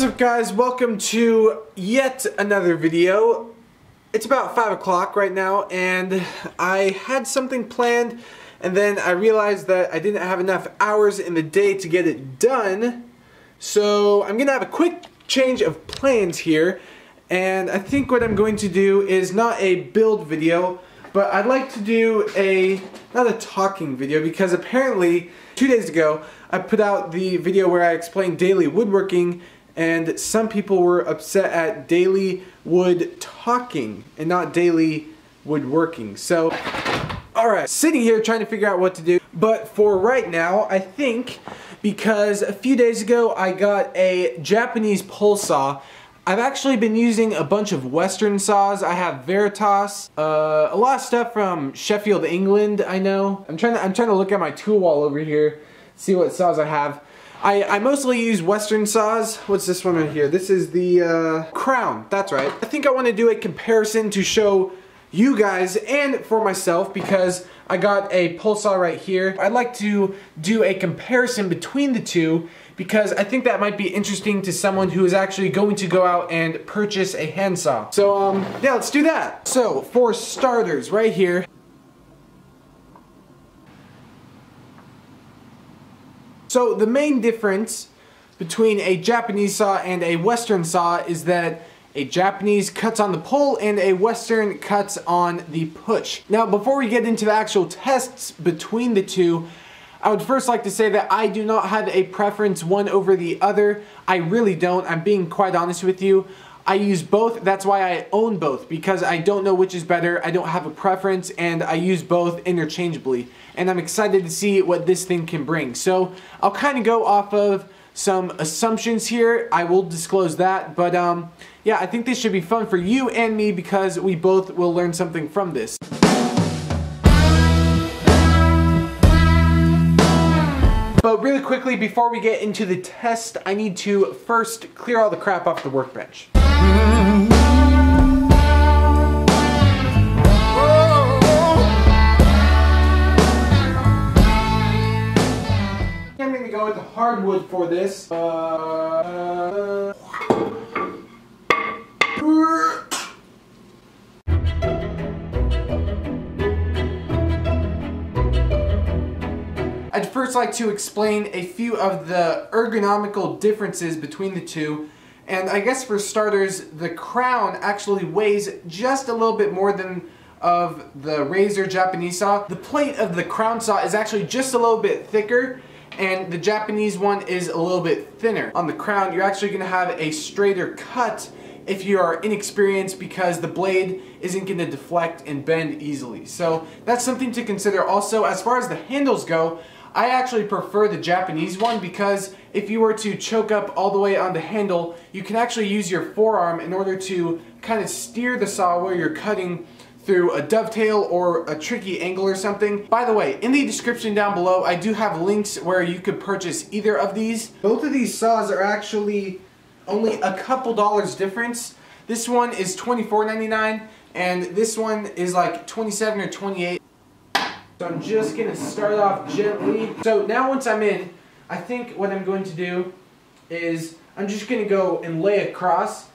What's up, guys? Welcome to yet another video. It's about 5 o'clock right now, and I had something planned, and then I realized that I didn't have enough hours in the day to get it done. So I'm gonna have a quick change of plans here, and I think what I'm going to do is not a build video, but I'd like to do not a talking video, because apparently 2 days ago I put out the video where I explained daily woodworking, and some people were upset at daily wood talking and not daily woodworking. So, alright, sitting here trying to figure out what to do. But for right now, I think, because a few days ago I got a Japanese pole saw. I've actually been using a bunch of Western saws. I have Veritas, a lot of stuff from Sheffield, England, I know. I'm trying to look at my tool wall over here, see what saws I have. I mostly use Western saws. What's this one right here? This is the Crown, that's right. I think I want to do a comparison to show you guys and for myself, because I got a pole saw right here. I'd like to do a comparison between the two, because I think that might be interesting to someone who is actually going to go out and purchase a hand saw. So yeah, let's do that. So for starters, right here, so the main difference between a Japanese saw and a Western saw is that a Japanese cuts on the pull and a Western cuts on the push. Now, before we get into the actual tests between the two, I would first like to say that I do not have a preference one over the other. I really don't. I'm being quite honest with you. I use both. That's why I own both, because I don't know which is better. I don't have a preference, and I use both interchangeably, and I'm excited to see what this thing can bring. So I'll kind of go off of some assumptions here. I will disclose that, but yeah, I think this should be fun for you and me, because we both will learn something from this. But really quickly, before we get into the test, I need to first clear all the crap off the workbench. I'm gonna go with the hardwood for this. I'd first like to explain a few of the ergonomical differences between the two. And I guess for starters, the Crown actually weighs just a little bit more than of the Razor Japanese saw. The plate of the Crown saw is actually just a little bit thicker, and the Japanese one is a little bit thinner. On the Crown, you're actually going to have a straighter cut if you are inexperienced, because the blade isn't going to deflect and bend easily. So that's something to consider. Also, as far as the handles go, I actually prefer the Japanese one, because if you were to choke up all the way on the handle, you can actually use your forearm in order to kind of steer the saw where you're cutting through a dovetail or a tricky angle or something. By the way, in the description down below, I do have links where you could purchase either of these. Both of these saws are actually only a couple dollars difference. This one is $24.99, and this one is like $27 or $28. So I'm just gonna start off gently. So now once I'm in, I think what I'm going to do is I'm just gonna go and lay across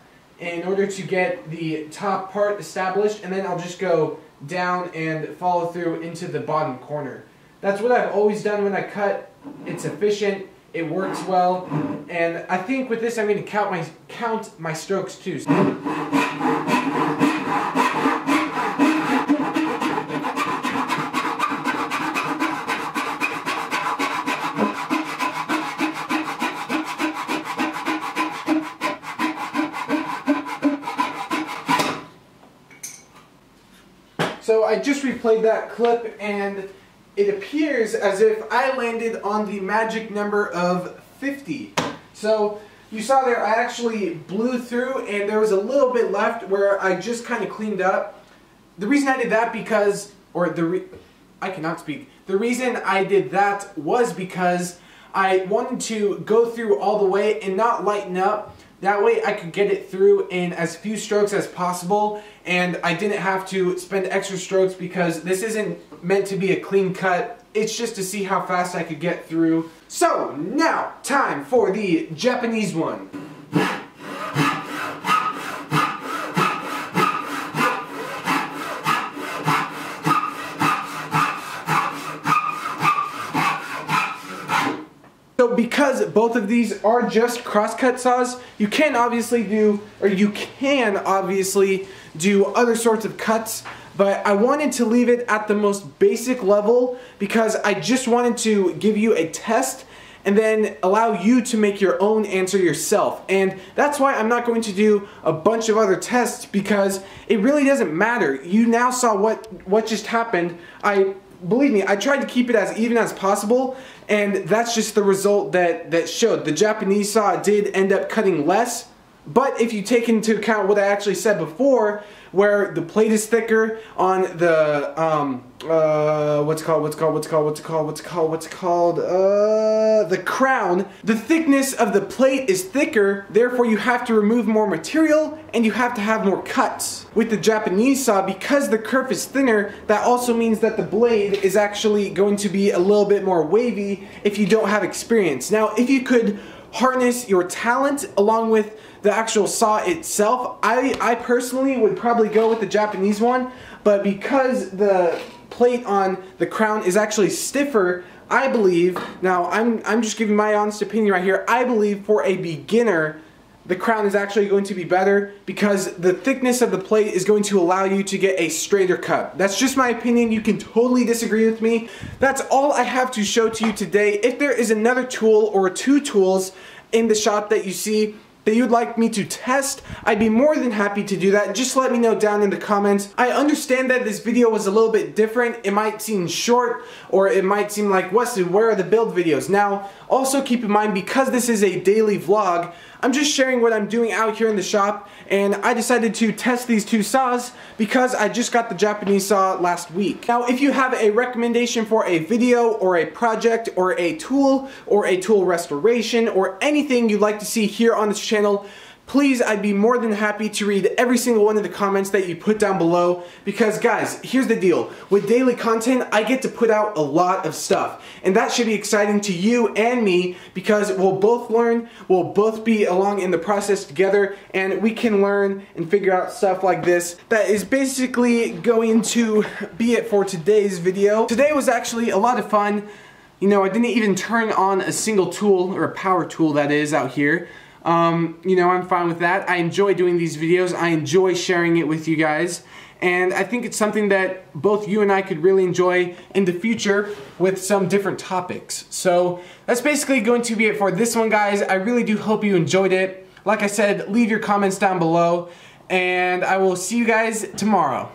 in order to get the top part established, and then I'll just go down and follow through into the bottom corner. That's what I've always done when I cut. It's efficient, it works well, and I think with this I'm gonna count my strokes too. So I just replayed that clip, and it appears as if I landed on the magic number of 50. So you saw there I actually blew through, and there was a little bit left where I just kind of cleaned up. The reason I did that The reason I did that was because I wanted to go through all the way and not lighten up. That way I could get it through in as few strokes as possible, and I didn't have to spend extra strokes, because this isn't meant to be a clean cut. It's just to see how fast I could get through. So now, time for the Japanese one. So because both of these are just crosscut saws, you can obviously do, other sorts of cuts, but I wanted to leave it at the most basic level because I just wanted to give you a test and then allow you to make your own answer yourself. And that's why I'm not going to do a bunch of other tests, because it really doesn't matter. You now saw what just happened. Believe me, I tried to keep it as even as possible, and that's just the result that showed. The Japanese saw did end up cutting less, but if you take into account what I actually said before, where the plate is thicker on the the crown, the thickness of the plate is thicker, therefore you have to remove more material and you have to have more cuts. With the Japanese saw, because the kerf is thinner, that also means that the blade is actually going to be a little bit more wavy if you don't have experience. Now, if you could harness your talent along with the actual saw itself, I personally would probably go with the Japanese one, but because the plate on the crown is actually stiffer, I believe, now I'm just giving my honest opinion right here, I believe for a beginner the crown is actually going to be better because the thickness of the plate is going to allow you to get a straighter cut. That's just my opinion. You can totally disagree with me. That's all I have to show to you today. If there is another tool or two tools in the shop that you see that you'd like me to test, I'd be more than happy to do that. Just let me know down in the comments. I understand that this video was a little bit different. It might seem short, or it might seem like, Wesley, where are the build videos? Now, also keep in mind, because this is a daily vlog, I'm just sharing what I'm doing out here in the shop, and I decided to test these two saws because I just got the Japanese saw last week. Now, if you have a recommendation for a video or a project or a tool restoration or anything you'd like to see here on this channel, please, I'd be more than happy to read every single one of the comments that you put down below, because guys, here's the deal. With daily content, I get to put out a lot of stuff, and that should be exciting to you and me, because we'll both learn, we'll both be along in the process together, and we can learn and figure out stuff like this. That is basically going to be it for today's video. Today was actually a lot of fun. You know, I didn't even turn on a single tool, or a power tool that is, out here. You know, I'm fine with that. I enjoy doing these videos. I enjoy sharing it with you guys. And I think it's something that both you and I could really enjoy in the future with some different topics. So that's basically going to be it for this one, guys. I really do hope you enjoyed it. Like I said, leave your comments down below, and I will see you guys tomorrow.